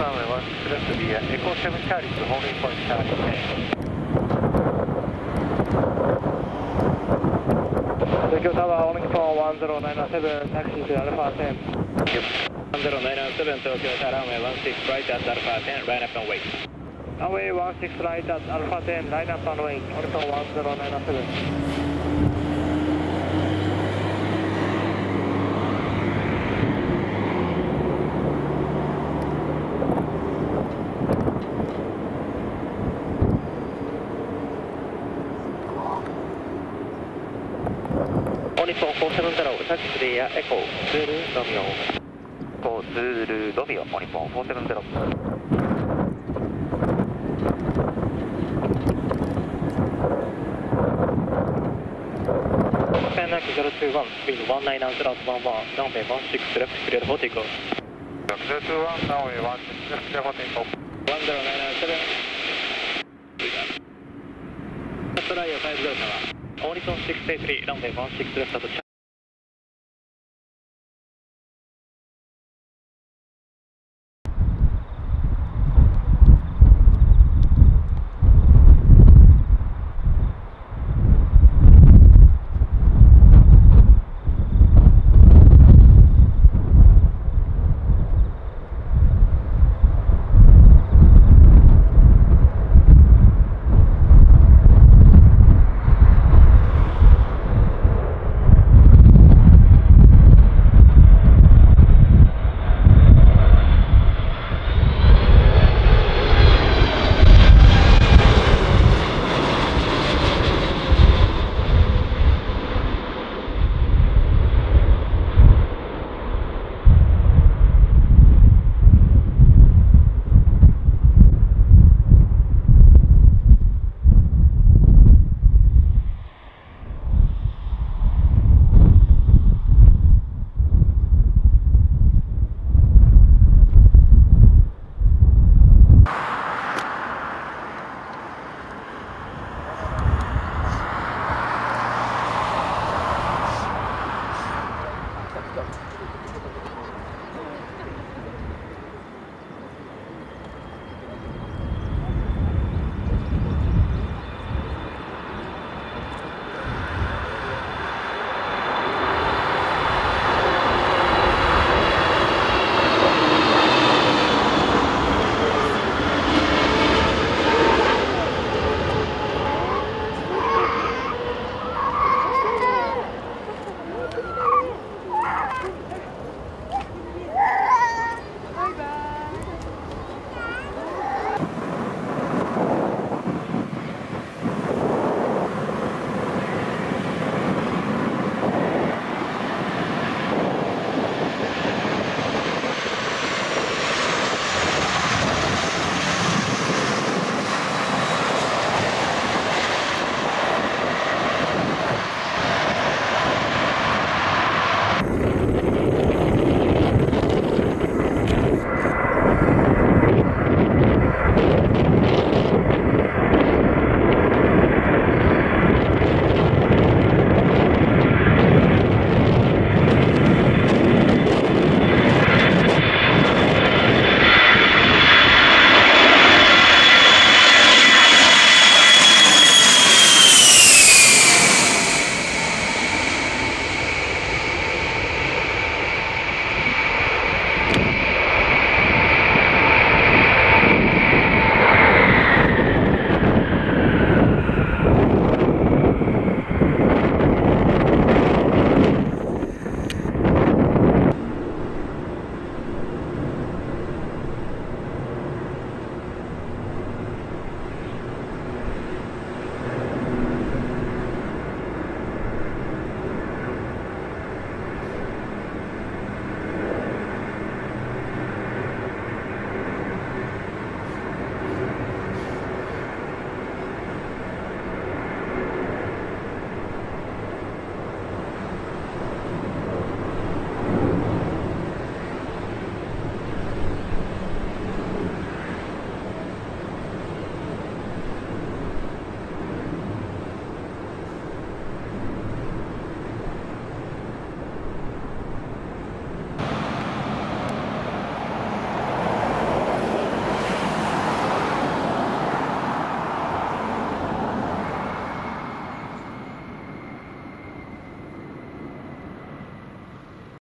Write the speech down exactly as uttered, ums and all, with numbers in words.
runway one left to be uh, Echo seven Charlie to holding point Charlie. Tokyo Tower holding for one zero nine seven, taxi to Alpha ten. one zero nine seven Tokyo Tower runway one six right at Alpha ten, line up and wait. Runway one six right at Alpha ten, line up and wait, holding for one zero nine seven.よんセブンゼロ、タッチでエコー、ズールドミオ、ズールドミオ、日本よんセブンゼロ。ゼロゼロにいち、スピードいちきゅうゼロいちいち、ダウンベイじゅうろく、レフトクリアルフォーティーゴー。ゼロゼロにいち、ダウンベイじゅうろく、レフトクリアルフォーティーゴー。いちゼロきゅうなな、セブン。トライアルご号車は、オーリソンろくはちさん、ダウンベイじゅうろく、レフトクリアルフォーティーゴー。